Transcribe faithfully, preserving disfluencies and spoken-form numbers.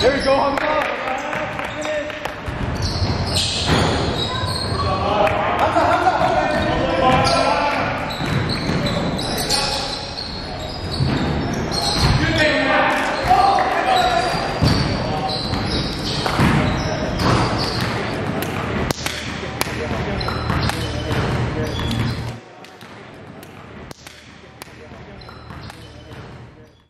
There you go, Hong Kong.